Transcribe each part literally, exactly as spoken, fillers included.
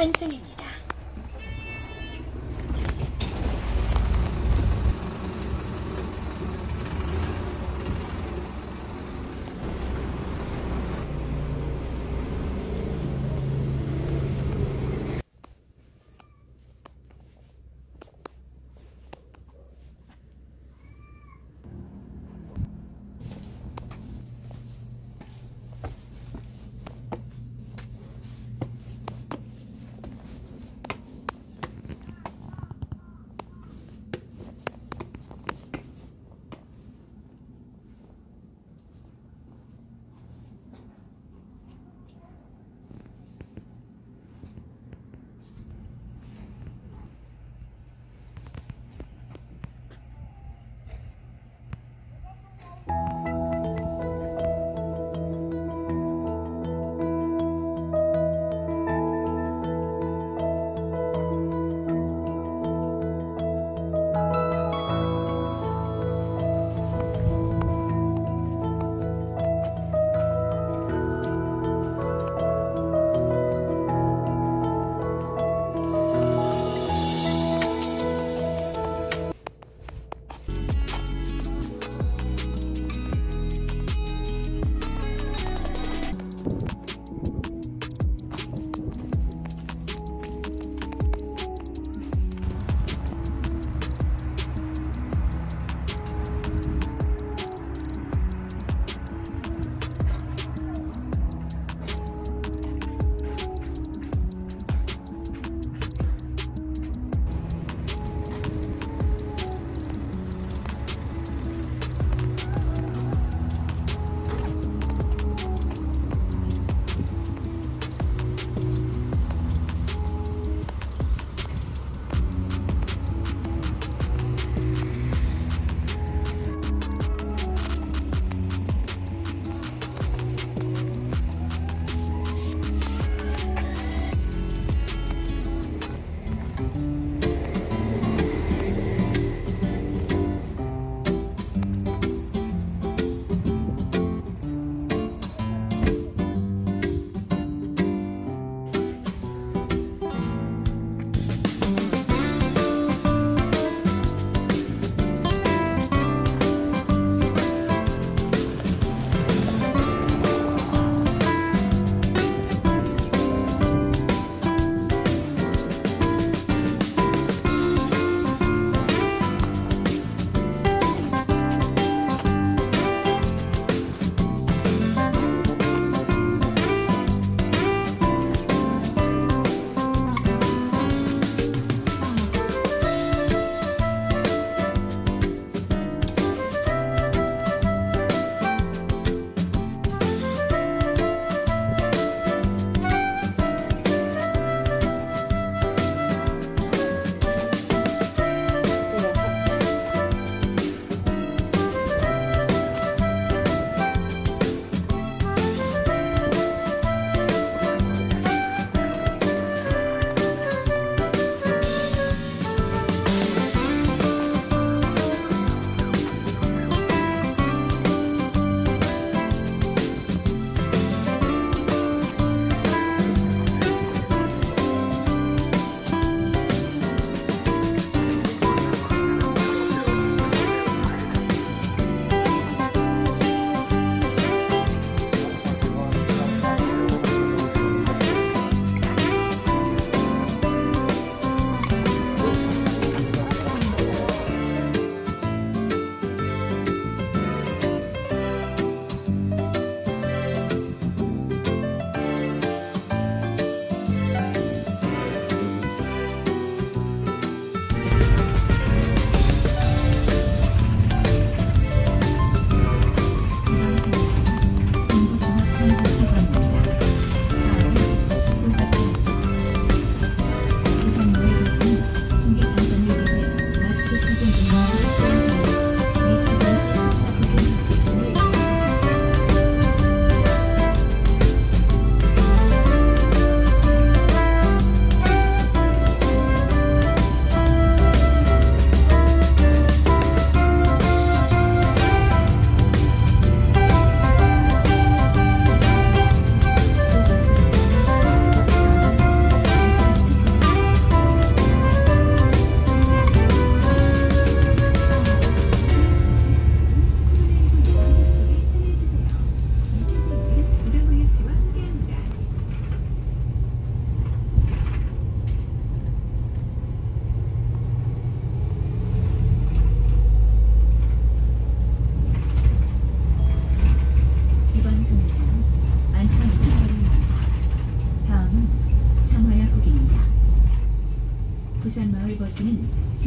환승입니다.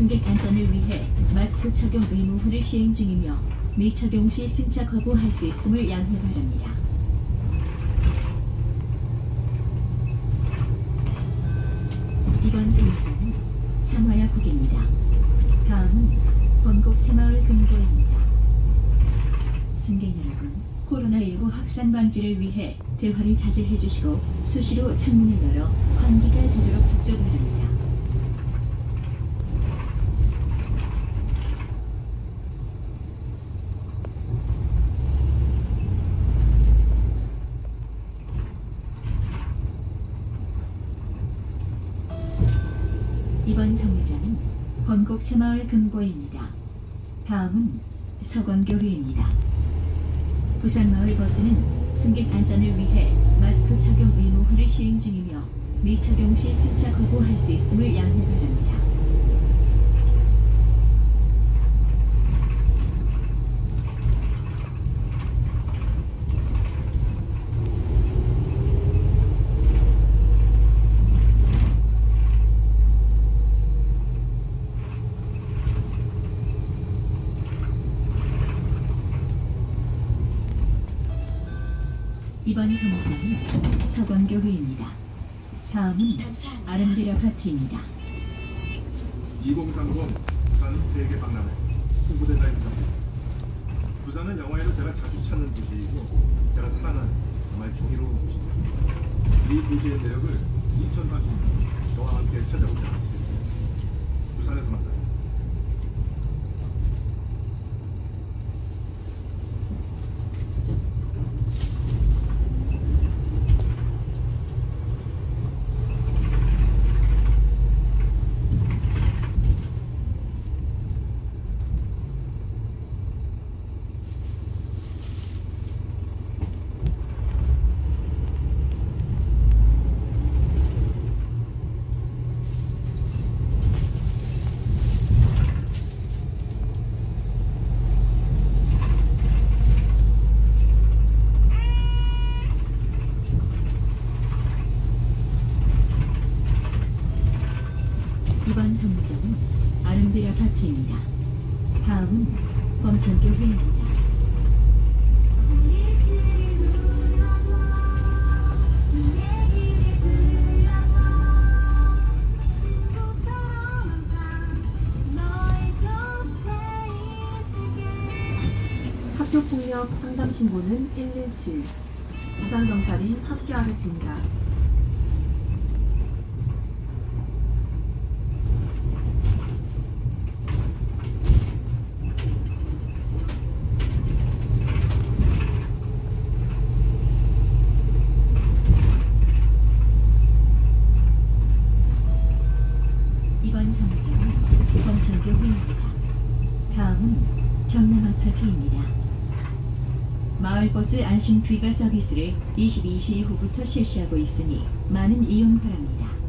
승객 안전을 위해 마스크 착용 의무화를 시행 중이며 미착용 시 승차 거부할 수 있음을 양해 바랍니다. 이번 정류장은 상화야국입니다. 다음은 번곡 새마을 금고입니다. 승객 여러분, 코로나 일구 확산 방지를 위해 대화를 자제해 주시고 수시로 창문을 열어 환기가 되도록 협조 바랍니다. 이번 정류장은 범곡 새마을 금고입니다. 다음은 서광교회입니다. 부산마을버스는 승객 안전을 위해 마스크 착용 의무화를 시행 중이며 미착용 시 승차 거부할 수 있음을 양해 바랍니다. 이번 정류장은 서광교회입니다. 다음은 아름빌 아파트입니다. 이공삼공 부산 세계 박람회 홍보대사 임성일. 부산은 영화에도 제가 자주 찾는 도시이고 제가 사랑하는 정말 경이로운 도시입니다. 이 도시의 매력을 이천삼십 년 저와 함께 찾아보지 않으시겠습니다. 부산에서 만나요. 이번 정류장은 아름빌 아파트입니다. 다음은 범천교회입니다. 학교폭력 상담신고는 일일칠, 부산경찰이 합류하겠습니다. 범천교회입니다. 다음은 경남 아파트입니다. 마을버스 안심 귀가 서비스를 이십이 시 이후부터 실시하고 있으니 많은 이용 바랍니다.